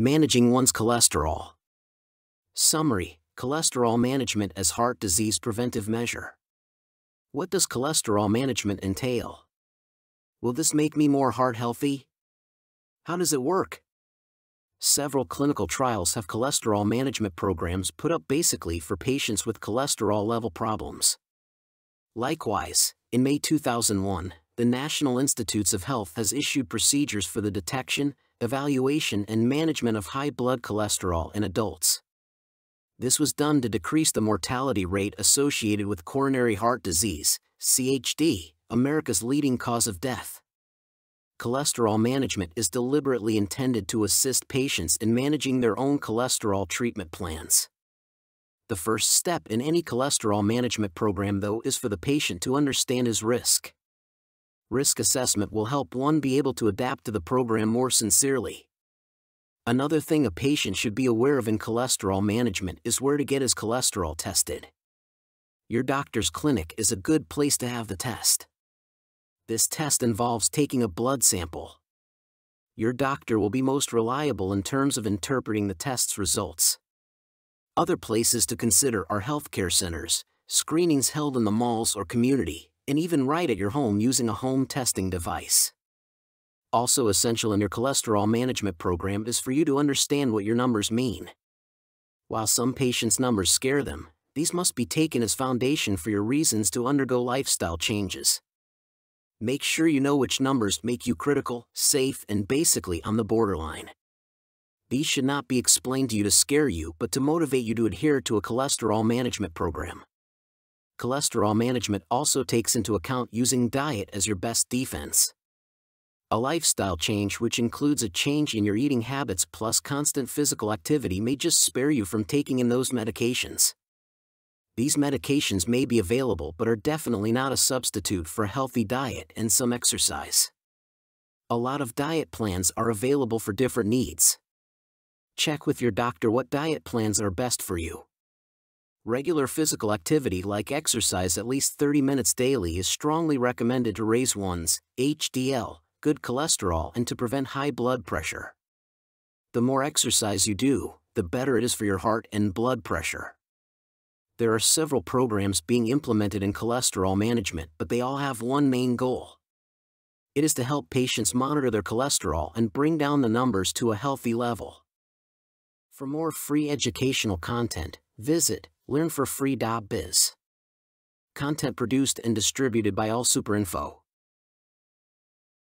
Managing one's cholesterol. Summary: cholesterol management as heart disease preventive measure. What does cholesterol management entail? Will this make me more heart healthy? How does it work? Several clinical trials have cholesterol management programs put up basically for patients with cholesterol level problems. Likewise, in May 2001, the National Institutes of Health has issued procedures for the detection, evaluation and management of high blood cholesterol in adults. This was done to decrease the mortality rate associated with coronary heart disease, CHD, America's leading cause of death. Cholesterol management is deliberately intended to assist patients in managing their own cholesterol treatment plans. The first step in any cholesterol management program, though, is for the patient to understand his risk. Risk assessment will help one be able to adapt to the program more sincerely. Another thing a patient should be aware of in cholesterol management is where to get his cholesterol tested. Your doctor's clinic is a good place to have the test. This test involves taking a blood sample. Your doctor will be most reliable in terms of interpreting the test's results. Other places to consider are healthcare centers, screenings held in the malls or community, and even right at your home using a home testing device. Also essential in your cholesterol management program is for you to understand what your numbers mean. While some patients' numbers scare them, these must be taken as foundation for your reasons to undergo lifestyle changes. Make sure you know which numbers make you critical, safe, and basically on the borderline. These should not be explained to you to scare you, but to motivate you to adhere to a cholesterol management program. Cholesterol management also takes into account using diet as your best defense. A lifestyle change, which includes a change in your eating habits plus constant physical activity, may just spare you from taking in those medications. These medications may be available but are definitely not a substitute for a healthy diet and some exercise. A lot of diet plans are available for different needs. Check with your doctor what diet plans are best for you. Regular physical activity like exercise at least 30 minutes daily is strongly recommended to raise one's HDL, good cholesterol, and to prevent high blood pressure. The more exercise you do, the better it is for your heart and blood pressure. There are several programs being implemented in cholesterol management, but they all have one main goal. It is to help patients monitor their cholesterol and bring down the numbers to a healthy level. For more free educational content, visit learnforfree.biz. Content produced and distributed by allsuper.info.